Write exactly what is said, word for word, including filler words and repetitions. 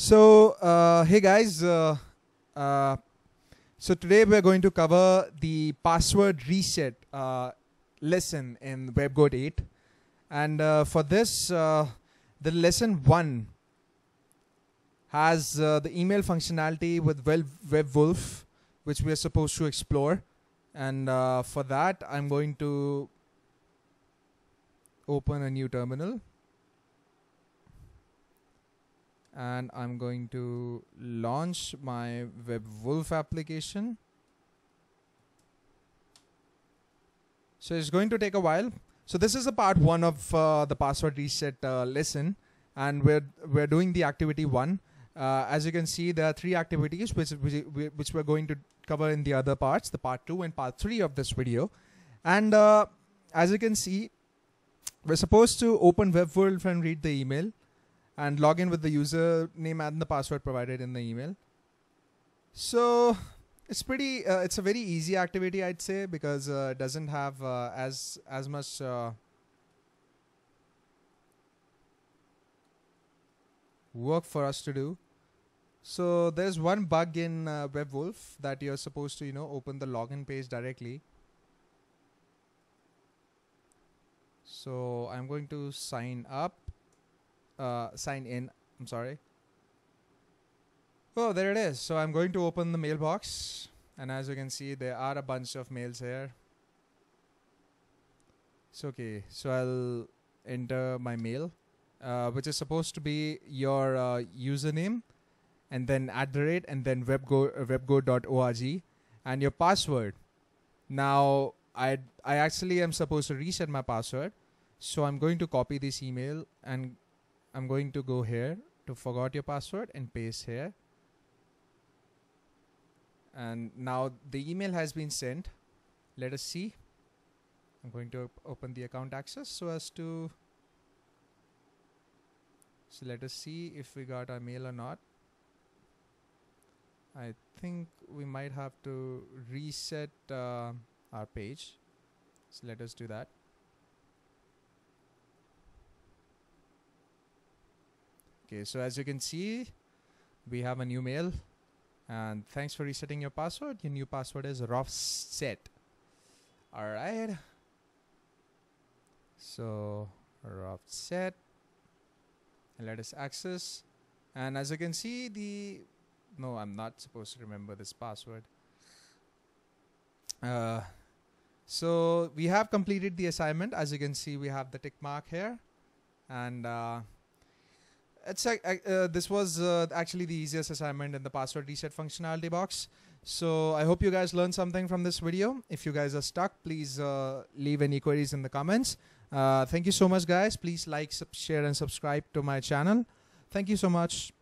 So uh, hey guys, uh, uh, so today we're going to cover the password reset uh, lesson in WebGoat eight. And uh, for this, uh, the lesson one has uh, the email functionality with WebWolf, which we are supposed to explore. And uh, for that, I'm going to open a new terminal. And I'm going to launch my WebWolf application. So it's going to take a while. So this is the part one of uh, the password reset uh, lesson, and we're we're doing the activity one. Uh, as you can see, there are three activities which which which we're going to cover in the other parts, the part two and part three of this video. And uh, as you can see, we're supposed to open WebWolf and read the email, and log in with the username and the password provided in the email. So it's pretty, uh, it's a very easy activity, I'd say, because uh, it doesn't have uh, as as much uh, work for us to do. So there's one bug in uh, WebWolf that you're supposed to, you know, open the login page directly. So I'm going to sign up. Uh, sign in, I'm sorry. Oh, there it is. So I'm going to open the mailbox, and as you can see, there are a bunch of mails here. It's okay. So I'll enter my mail, uh, which is supposed to be your uh, username, and then at the rate, and then webgo, uh, webgo dot org, and your password. Now, I, I actually am supposed to reset my password, so I'm going to copy this email and I'm going to go here to forgot your password and paste here. And now the email has been sent. Let us see. I'm going to op open the account access so as to. So let us see if we got our mail or not. I think we might have to reset uh, our page. So let us do that. Okay, so as you can see, we have a new mail, and thanks for resetting your password. Your new password is Rofset. All right. So Rofset, and let us access. And as you can see, the no, I'm not supposed to remember this password. Uh, so we have completed the assignment. As you can see, we have the tick mark here, and. Uh, It's uh, uh, this was uh, actually the easiest assignment in the password reset functionality box. So I hope you guys learned something from this video. If you guys are stuck, please uh, leave any queries in the comments. Uh, thank you so much, guys. Please like, sub share, and subscribe to my channel. Thank you so much.